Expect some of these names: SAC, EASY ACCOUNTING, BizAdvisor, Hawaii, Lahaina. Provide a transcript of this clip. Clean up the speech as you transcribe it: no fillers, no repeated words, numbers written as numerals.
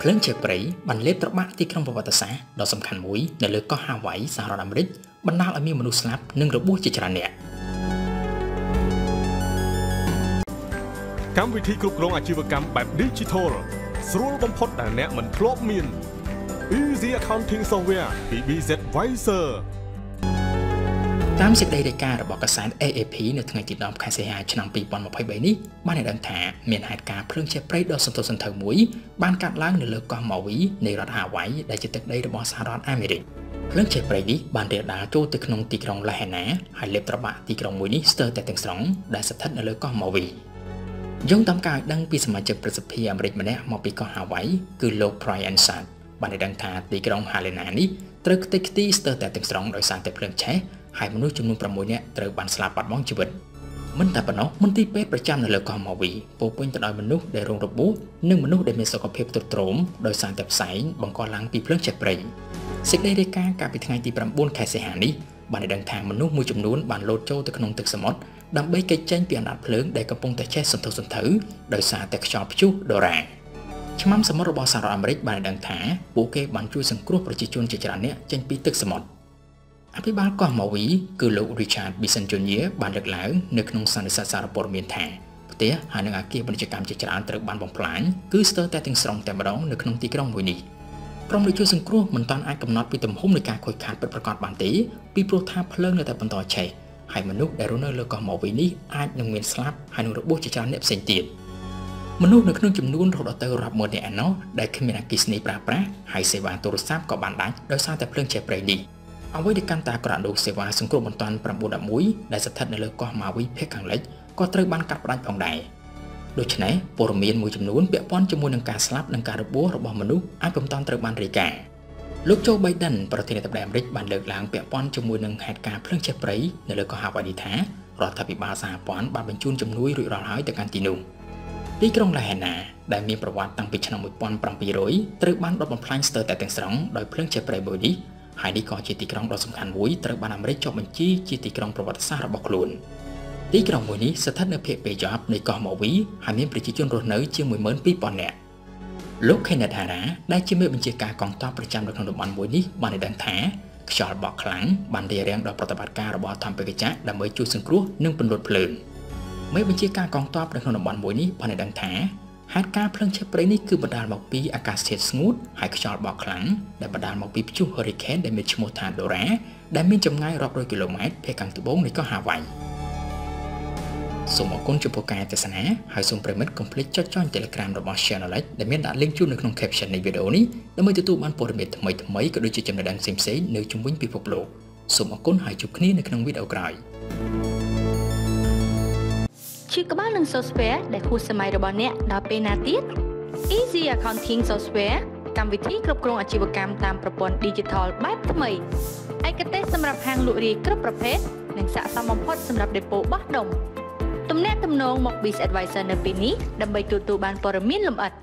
เครื่องเฉลี่ยบรรเล็บตระบักที่ครั้งประวัติศาสตร์ดอกสำคัญมุ้ยในเลือกก็ฮาวายสหรัฐอเมริกบรรดาอเมริกันสลับหนึ่งระบุจิจารเนี่ยการวิธีกลุ่มโรงอาชีวกรรมแบบดิจิทัลสรุปบำเพ็ญแต่เนี่ยมันพลบมิน EASY Accounting Software ปี BizAdvisor ตามสิทธิรายการระบบกษัตริย์ AAP ในทางจิตนอมคาเซียชนำปีบอลมาพายใบนี้บ้านในดังแถบเมียนหาดการเพื่องเชื่อเปรย์ดอสันตสันเทอร์มุ้ยบ้านการล้างในเลือกกอมอวิในรัฐฮาวายได้จิตติดได้ระบบสหรัฐอเมริกเครื่องเชื่อเปรย์นี้บ้านเดียดาโจติกนงติกรองลายหนาหายเล็บตระบะติกรองมุ้ยนี้สเตอร์แต่ตึงสองได้สัตย์ในเลือกกอมอวิย้อนตามการดังปีสมัยเจ็ดประสบพิยามริกมาเนี่ยมอปีก็ฮาวายคือโลกไพรอันซันบ้านในดังแถบติกรองฮาเลนานี้ตรึกติกตีสเตอร์แต่ตึงสองโดยสารแต่เพื่องใช้หายมนุษย์จำนวนประมวยเนี่ยเติบบันสลาปัดมองชีวิตมันแต่ปนมันที่เป็ดประจำในเลือกความหมายปูปุ่นตะดอยมนุษย์ได้รวมระบุหนึ่งมนุษย์ได้มีสกปรกตัวโตรมโดยสารแตบใสบังกอล้างปีเพลิงเฉดเปรย์สิ่งใดได้การไปทางที่ประมุ่นแค่เสียหายนี้บันในดังทางมนุษย์มวยจำนวนบันโลดโจตะขนมตึกสมอดดับเบิ้ลเกจเจนเปลี่ยนอัดเพลิงได้กระปงแต่แช่สนทสนถือโดยสารแตกชอบชุดโดแรงชมั่มสมรบสารอเมริกบันในดังทางปูเกบันช่วยสังครประจิจุนจิจารเนี่ยเจนปีตึกสมอดอภิบาลก็มาวิคือลูกริชาร์ดบิสันจูเนียบานเล็กหลายเนื้อขนมสันนิษฐานปรมีนแทนปฏิยาหาเนื้อเกี่ยวกับกิจกรรมจิจารตรึกบานบองพลานคือสเตอร์แต่ถึงสองแต่มาดองเนื้อขนมตีกระดองมวยนี้พร้อมด้วยช่วยสังครัวมันตอนไอกำนัดปีตำหุ้มในการคุยขาดเป็นประกอบบานตีปีโปรธาเพลิงในแต่ปันต่อชัยให้มนุษย์ได้รู้เนื้อเลือกก็มาวินี้อาจนำเงินสลับให้หนุ่มระบุจิจารเนบเซนตีมนุษย์ในขนมจำนวนรถอัตเตอร์รับมือในอันนอได้ขึ้นเป็นกิสเนปราปะให้เสวาตัวทราบกับบานได้โดยสร้างแต่เพลิงเชเปรดีเอาไว้ในการตากระดูกเสวาสังคมบนตอนประมูลมุ้ยได้สัตย์ในเลือกก็มาวิเพกขังเล็กก็เติร์บันกัดประดับผ่องใดโดยเฉพาะปรมีนมุ้ยจำนวนเปียป้อนจำนวนดังการสลับดังการระบุระบบมนุษย์อ้างเป็นตอนเติร์บันรีแก่ลูกโจไบเดนประธานาธิบดีอเมริกบันเลิกล้างเปียป้อนจำนวนดังเหตุการณ์เพื่องเชฟไรในเลือกก็หาวันดีแท้รัฐบาลบาซาป้อนบันบรรจุจำนวนรุ่ยร้อยแต่การตีนุที่กรงลายหนาได้มีประวัติตั้งปีชนมุ้ยป้อนประปีร้อยเติร์บันรถบรรพลังสเตอร์แต่แต่งสองโดยเพื่องเชฟไรบดีหายดีก่อนจิตติกรองเราสำคัญวุ้ยตระบันอเมริกจบบัญชีจิตติกรองประวัติศาสตร์บอกลุนติกรองมวยนี้สะท้อนในเพจเปย์จับในกองหมอวิหายมีปริจิจนรถเนื้อเชื่อมวยเหมือนปีปอนเนี่ยลูกแคนาดาได้เชื่อมวยบัญชีการกองทัพประจำรัฐบาลมวยนี้มาในดังแท้ชอร์บอกครั้งบันเดียเรียงดอกปฏิบัติการระบอบทำไปกระจัดดำเนินจุดสังครุนึ่งเป็นรถเพลิงไม่บัญชีการกองทัพรัฐบาลมวยนี้มาในดังแท้หากการเพลิงเชื้อเพลิงนี้คือบรรดาหมอกปีอากาศเสียสงุดหายกระจายบอกครั้งแต่บรรดาหมอกปีพิจูเฮอริเคนได้มีชโมทานโดแร่ได้มีจำง่ายรอบร้อยกิโลเมตรเพียงกลางตัวบงในก็ฮาวายสมอกุลจุโปกาเจสนาหายส่งประมิดคอมพลีทจอดจ้อนเทเลกราฟระบบเชนอเล็กได้มีดัดเลี้ยงจุดในขนมแคปชั่นในวิดีโอนี้และไม่ติดตัวมันปวดเม็ดทำไมก็โดยจะจำในดังเซมเซ่ในจุ่มวิ่งปีพบโลกสมอกุลหายจุกนี้ในขนมวิดเอาไกลชื่อกบ้านหนึ่งซอฟต์แวร์ได้คู่สมัยระบอบเนี้ยดาวเป็นนาติด EASY Accounting Software กรรมวิธีครอบครองอาชีวกรรมตามประปอนดิจิทัลแบบใหม่ไอกระเตสำหรับหางลุรีครบประเภทหนึ่งสะสมพอดสำหรับเดโปบักดงตำแหน่งตำนองมอก BizAdvisor ในปีนี้ดำไปตูบานปรมินลำอัด